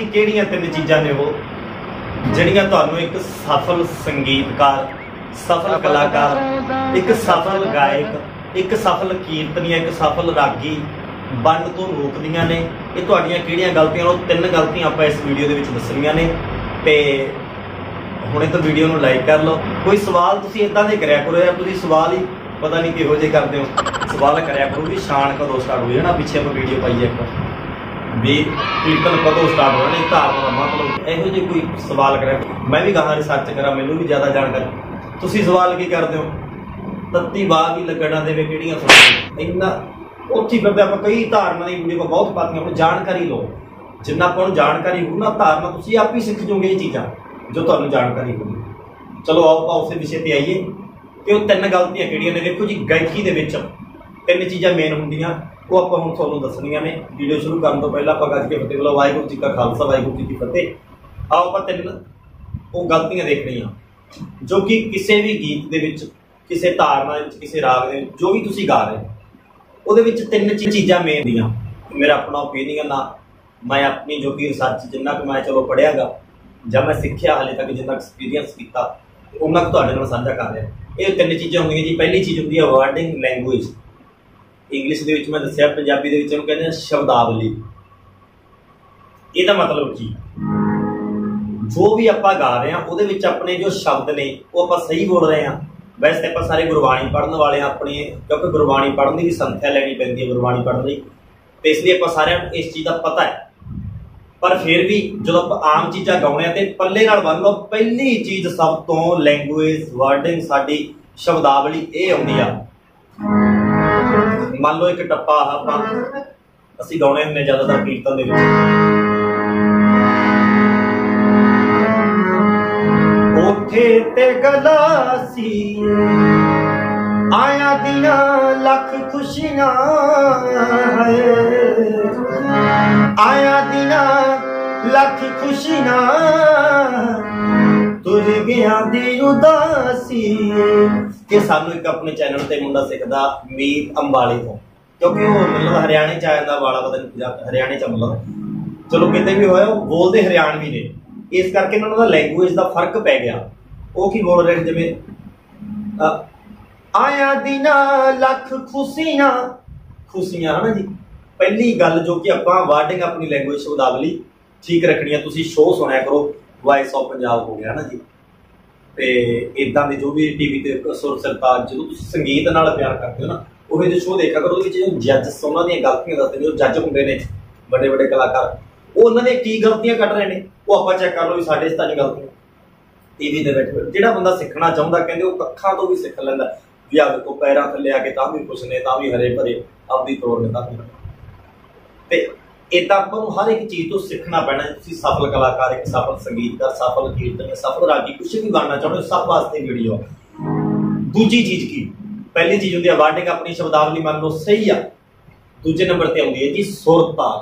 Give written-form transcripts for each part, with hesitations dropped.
जी केड़ियां तीन चीज़ां ने वो जिहड़ियां तुहानूं एक सफल संगीतकार, सफल कलाकार, एक सफल गायक, एक सफल कीर्तनी, एक सफल रागी बन तो रोकदियां ने। ये तुहाडियां केड़ियां गलतियां ने? तीन गलतियां आपां इस वीडियो दे विच दस्सणीआं ने ते हुणे तो वीडियो नूं लाइक कर लो। कोई सवाल तुसीं इदां दे करिया करो यार, तुसीं सवाल ही पता नहीं किहो जिहे करदे हो। सवाल करिया करो भी शान कदों स्टार्ट होई जाणा, पिछे आपां वीडियो पाई इक भी कीर्तन कदों स्टार्ट होना है धार्म का मतलब यहो जी। कोई सवाल करा, मैं भी कहा रिसर्च करा, मैनू भी ज़्यादा जानकारी। तुसी सवाल की करते हो तत्ती बाह भी लगना देवे कि इन्ना उठी फिरते। आप कई धार्मा की वीडियो बहुत पाती हूँ, जानकारी लो जिन्ना आपको जानकारी हो ना धार्मा तुम आप ही सीख जाओगे ये चीज़ा जो तुम्हें जानकारी होगी। चलो आओ आप उस विषय पर आइए कि वह तीन गलतियाँ कि देखो जी गायकी के तीन चीज़ा मेन होंगे वो आप हम थोड़ा दसनिया ने। वीडियो शुरू करने तो पहले आप गज के फतेह बोलो, वाहगुरू जी का खालसा वाहगुरू जी की फतेह। आओ आप तीन वो गलतियां देख रही हैं जो कि किसी भी गीत के किसी धारणा किसी राग के जो भी तुम गा रहे हो वो तीन चीज़ा मेन दियाँ। मेरा अपना ओपीनियन ना, मैं अपनी जो कि रिसर्च जिन्ना कि मैं चलो पढ़िया गा जब मैं सीखिया हाले तक जिन्ना एक्सपीरियंस किया उन्ना कुछ साझा कर रहा। ये तीन चीज़ा होंगे जी। पहली चीज़ होंगी वर्डिंग लैंगुएज, इंग्लिश के मैं दसिया पंजाबी के कहते शब्दावली। यह मतलब की जो भी आप गा रहे हैं वो अपने जो शब्द ने वो आप सही बोल रहे हैं। वैसे तो आप सारे गुरबाणी पढ़ने वाले अपने, क्योंकि गुरबाणी पढ़ने की संख्या लैनी पैंती है गुरबाणी पढ़ने तो इसलिए आप सारे इस चीज़ का पता है। पर फिर भी जो आप आम चीज़ा गाने तो पल्ले बन लो, पहली चीज़ सब तो लैंगुएज वर्डिंग साड़ी शब्दावली ये आती है। मान लो एक टप्पा असी गाने होंगे ज्यादातर कीर्तन दे विच, ओठे ते गलासी आया दिया लख खुशियां, आया दिया लख खुशियां तुर गया दी उदासी। ये सानू एक अपने चैनल से मुंडा सीखता मीत अंबाले तो, क्योंकि वो मतलब हरियाणे च आया वाला पता नहीं पंजाब हरियाणे च मतलब चलो कितने भी होया बोलते हरियाणवी ने, इस करके इन्होंने लैंगुएज का फर्क पै गया। वो की बोल रहे जिमें आया दिना लख खुशियां खुशियां है ना जी। पहली गल जो कि आप वर्डिंग अपनी लैंगुएज शब्दावली ठीक रखनी है। तुम शो सुनाया करो, वॉइस ऑफ पंजाब हो गया ना जी, तो इदा के जो भी टीवी से सुर सरताज जो संगीत नाल प्यार करते हो ना वो जो शो देखा करो। जजस उन्होंने गलतियां दसते जो जज होंगे ने बड़े बड़े कलाकार वो उन्होंने की गलतियां कट रहे हैं वो आप चैक कर लो भी साढ़े स्थानी गलतियां। टीवी के बैठे जो बंदा सीखना चाहता कहते वो अखा तो भी सीख लेंदा भी आपको पैरों थले आके ता भी कुछ ने ता भी हरे भरे आपकी तोड़ ने ता भी। इदा आपको हर एक चीज़ तो सीखना पैना। तुम सफल कलाकार, एक सफल संगीतकार, सफल कीर्तन, सफल रागी कुछ भी बनना चाहते हो सब वास्ते वीडियो। दूजी चीज़ की पहली चीज़ होती है वर्डिंग अपनी शब्दावली मान लो सही है। दूजे नंबर पर आती है जी सुर ताल,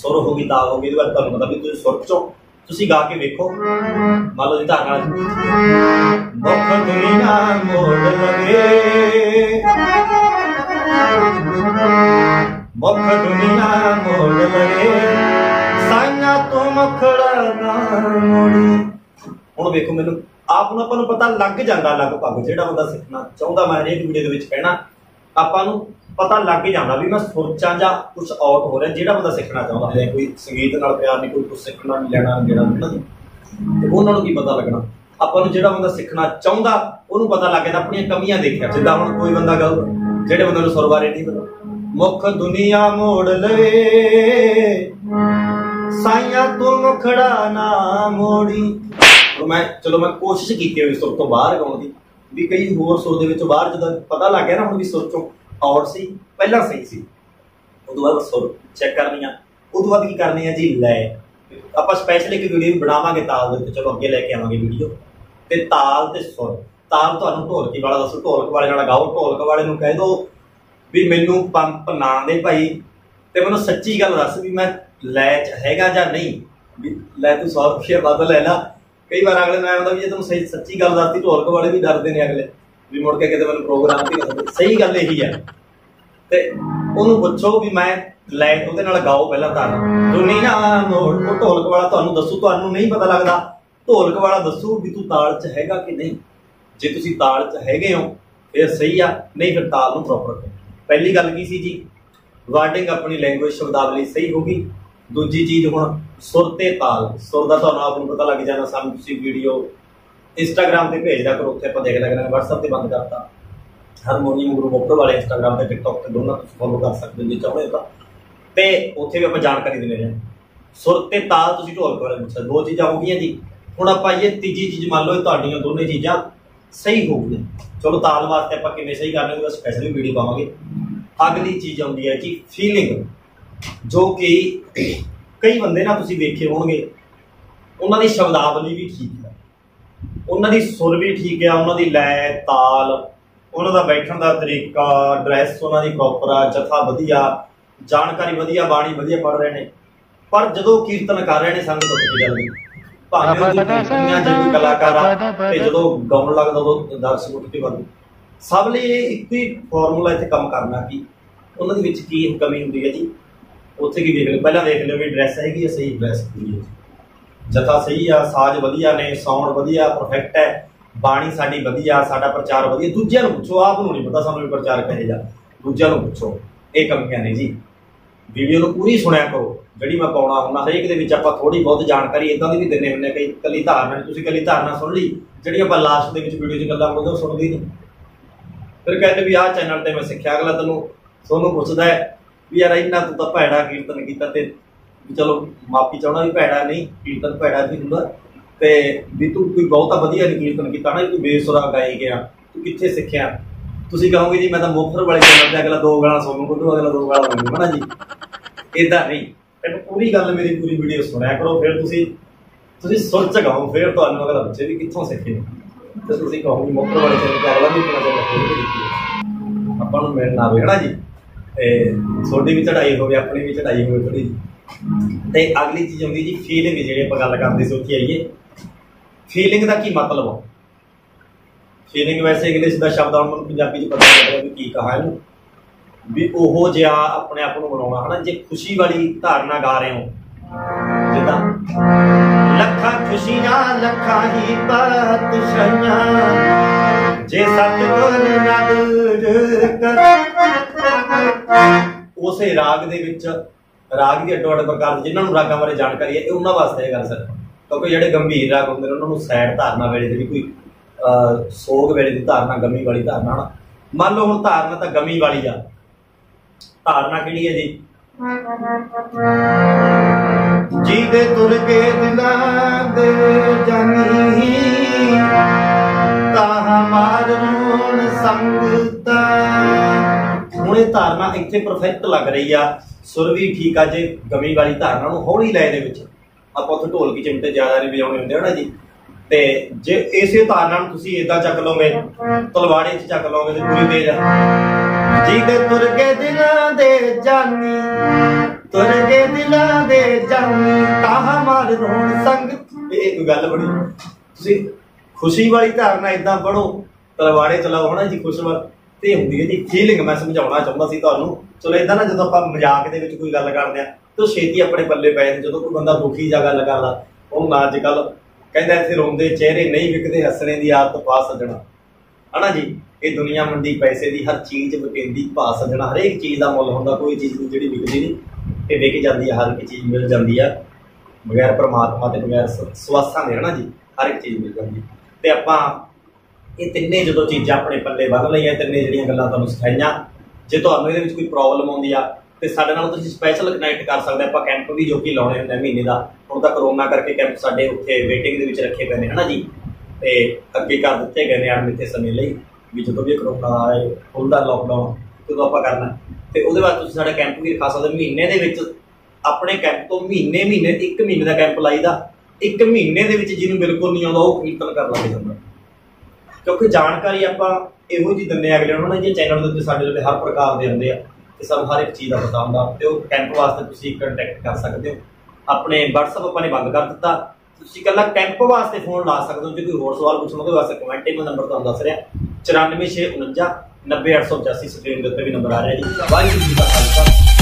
सुर होगी ताल होगी। तुम पता भी सुर चो तुम गा के वेखो मान लो जी धारणा मुख दुनिया मोड़ लगे साइया तो मखड़ा ना मोड़ी। हम देखो मैं आप पता लग जाता लगभग जो बंदा सीखना चाहता। मैं हरेक वीडियो के कहना आपू पता लग जाता भी मैं सोचा जा कुछ आउट हो रहा जो बंदा सीखना चाहता है। कोई संगीत नाल प्यार नहीं, कोई कुछ सीखना नहीं लैना देना नहीं, उन्होंने की पता लगना। अपन जो बंदा सीखना चाहता उन्होंने पता लग जाता अपन कमियां देखिया। जिदा हम कोई बंदा गल जो बंद सुर बारे नहीं पता मुख दुनिया मोड़ ले साइया तू मुखड़ा ना मोड़ी। तो मैं चलो मैं कोशिश की सुर तो बाहर गाने की भी कई होर सुर के बाहर जो पता लग गया ना हम भी सुर चो और सी पहला सही सी। उस बाद सुर चेक करनी है, उस बाद करनी है जी लय। आप स्पैशल एक वीडियो भी बनावे ताल के, चलो अगे लैके आवे वीडियो तो ताल ते सुर। ताल तो ढोलकी वाला दसो, ढोलक वाले गाओ, ढोलक वाले कह दो भी मैनू पंप ना दे भाई तो मैं सच्ची गल दस भी मैं लय च हैगा जा नहीं भी लै तू 100 रुपया वध लै ला। कई बार अगले ने आया भी तुम सही सच्ची गल दसती ढोलक वाले भी डरते हैं अगले भी मुड़ के कहते मैं प्रोग्राम भी सही गल यही है। ते ओनू पुछो भी मैं लै ओदे नाल गाओ पहला तान दुनिया नोट ढोलक वाला तुहानू दसू, तुहानू नहीं पता लगदा ढोलक वाला दसू भी तू ताल च हैगा कि नहीं। जे तुसी ताल च हैगे हो फिर सही आ, नहीं फिर ताल नू प्रॉपर करो। पहली गल की सी जी वर्डिंग अपनी लैंग्वेज शब्दावली सही होगी। दूजी चीज़ हुण सुर ते ताल, सुर का तुहानू आपनू पता लग जाना। सानू तुसी वीडियो इंस्टाग्राम पर भेज दिया करो, उत्थे आपां देख लिया करेंगे। वट्सअप से बंद करता हारमोनीयम गुरु मोटर वाले इंस्टाग्राम पर टिकटॉक से दोनों फॉलो कर सकते हो जो चाहो। तो उत्थे भी आप जानकारी देने हैं। सुर ते ताल तुसीं ढोलक वाले पूछा, दो चीज़ां हो गई जी। हुण आपां इह तीजी चीज़ मान लो तुहाडीआं दोनों चीज़ां सही हो गई। चलो ताल वास्ते आपां किवें सही करना उहदा स्पैशल वीडियो पावांगे। अगली चीज़ आउंदी है जी फीलिंग, जो कि कई बंदे ना तुसीं वेखे होणगे उन्हां दी शब्दावली भी ठीक है, उन्हां दी सुर भी ठीक है, उन्हां दी लय ताल, उन्हां दा बैठण दा तरीका, ड्रैस उन्हां दी प्रॉपर आ, जथा वधिया, जानकारी वधिया, बाणी वधिया पढ़ रहे हैं, पर जदों कीर्तन कर रहे हैं संगत उठ जाती भावें कलाकार ते जदों गाउण लगदा उदों दर्शक उठ के वध। सब लई एक ही फॉर्मूला इत्थे काम करना कि उन्हां दे विच की कमी हुंदी है जी। उत्थे की देख लो, पहला देख लो भी ड्रैस हैगी है सही, ड्रैस है जथा सही आ, साज वधिया ने, साउंड वधिया परफेक्ट है, बाणी साडी वधिया, साडा प्रचार वधिया। दूजियां नूं पुछो, आप नूं नहीं पता सानूं भी प्रचार कहे जा, दूजियां नूं पुछो। इह कमियां ने जी। वीडियो नूं पूरी सुनिया करो जिहड़ी मैं पाउणा हुंदा, हरेक दे विच आपां थोड़ी बहुत जानकारी इदां दी भी दिंदे हुंदे। कई कली धारणा तुसीं कली धारणा सुण लई, जिहड़ी आपां लास्ट दे विच वीडियो 'च गल्लां बोलदे ओह सुणदी नहीं। फिर कहते भी आह चैनल ते मैं सिक्खिआ। अगला तुहानूं पुछदा है भी यार इन्ना तूं तां भैड़ा कीर्तन कीता ते चलो माफी चाहना भी भैड़ा नहीं, कीर्तन भैड़ा नहीं होंदा ते भी तू कोई बहुता वधिया नहीं कीर्तन कीता ना, तू बेसुरा गाई गया, तू कित्थे सिक्खिआ। तुसीं कहोगे जी मैं तां मोफर वाले चैनल ते अगला दो गालां सुणूं कोई, अगला दो गालां सुणूं है ना जी। इदां नहीं, तैनूं पूरी गल मेरी पूरी वीडियो सुणिआ करो, फिर तुसीं सुर च गाओ, फिर तुहानूं अगला बच्चे भी कित्थों सिक्खे ते तुसीं कहोगे मोफर वाले चैनल ते अगला भी गालां सुणूं। आपां नूं मिलण आवे है ना जी, ते सोडी भी चढ़ाई होवे, अपनी भी चढ़ाई होवे थोड़ी। ते अगली चीज़ आती जी फीलिंग, जी गल करते सोची आइए फीलिंग का की मतलब। फीलिंग वैसे इंग्लिश का शब्द हम पंजाबी च पता लगता भी की कहा भी ओहो जिहा अपने आप को मना है ना। जे खुशी वाली धारणा गा रहे हो जिदा लखा खुशियां लखा ही बादशाहियां जे सतगुर उस राग दे विच, राग भी अड्डो अड्ड प्रकार के जिन्होंने रागों बारे जानकारी है उन्होंने वास्ते यह गल सर, क्योंकि जो गंभीर राग होंगे उन्होंने सैड धारणा वेले जी कोई सोग वेले की धारणा गमी वाली धारणा। मान लो हम धारणा तो गमी वाली आ, धारणा कि है जी जी दे तुर के दिना दे जानी ताहा मार रोण संगता। हुण ये धारणा इत्थे परफेक्ट लग रही आ, सुर भी ठीक आ। जे गमी वाली धारणा हौली लय दे विच आपां उत्थे ढोल की चिमटे ज़्यादा नहीं बजाउणे हुंदे है ना जी। ते जे इसे धारणा नूं तुसीं इदां चक लोगे, तलवाड़े च चक लोगे ते पूरी तेज जी दे तुरगे दिलां दे जानी, तुरगे दिलां दे जानी ताहा मार रोण संग। ये कोई गल बड़ी। तुसीं खुशी वाली धारणा इदां पढ़ो, तलवाड़े चलाओ है ना जी, खुश वाली तो होंगी है जी फीलिंग। मैं समझाना चाहता सी तुहानूं। चलो इदा ना जो आप मजाक दे विच कोई गल करते हैं तो छेती अपने पल्ले पै जाते। जो कोई बंदा दुखी जा गल करदा उहनूं अज कल कहंदा इत्थे रोंदे चेहरे नहीं विकदे, हसणे दी आदत पा सजना है ना जी। ये दुनिया मंडी पैसे की हर चीज़ विकदी, पा सजना हरेक चीज़ का मुल हुंदा, कोई चीज़ जिहड़ी विकदी नहीं ते विक जाती है, हर एक चीज़ मिल जाती है बगैर परमात्मा ते बगैर स्वासां दे है ना जी, हर एक चीज़ मिल जाती। ते आपां ये तिन्ने जो चीज़ा अपने पल्ले बन लिया, तिन्ने जिहड़ियां गल्लां तुहानूं सिखाईयां। जे तुहानूं इहदे विच कोई प्रॉब्लम आउंदी आ ते साडे नाल तुसीं स्पैशल कनैक्ट कर सकदे। आपां कैंप भी जो कि लाउणे हुंदे महीने का, हुण तां करोना करके कैंप साडे उत्थे वेटिंग दे विच रखे गए हैं ना जी, ते अग्गे कर दित्ते गए ने अणमिथे समय लई भी जदों भी करोना आए खुलदा लॉकडाउन तदों आपां करना। ते उहदे बाद तुसीं साडा कैंप भी रखा सकदे महीने दे विच। अपने कैंप तो महीने महीने एक महीने का कैंप लाईदा, एक महीने दे विच जिहनूं बिल्कुल नहीं आउंदा ओह कीर्तन कर लग जांदा, क्योंकि जानकारी आपां इहो जी दिंदे अगले उन्होंने जी। चैनल के उत्ते साडे हर प्रकार के आंदे आ ते सब हर एक चीज़ का पता हुंदा ते ओह कैंप वास्ते तुसीं कंटैक्ट कर सकदे हो। अपने WhatsApp आपां ने बंद कर दित्ता, तुसीं कल्ला कैंप वास्ते फोन ला सकदे हो। जे कोई होर सवाल पुछण दे वास्ते कमेंट में नंबर तुहानूं दस रिहा 94 649 90 885 स्क्रीन पे भी नंबर आ रहे हैं। वाहिगुरु जी का खालसा।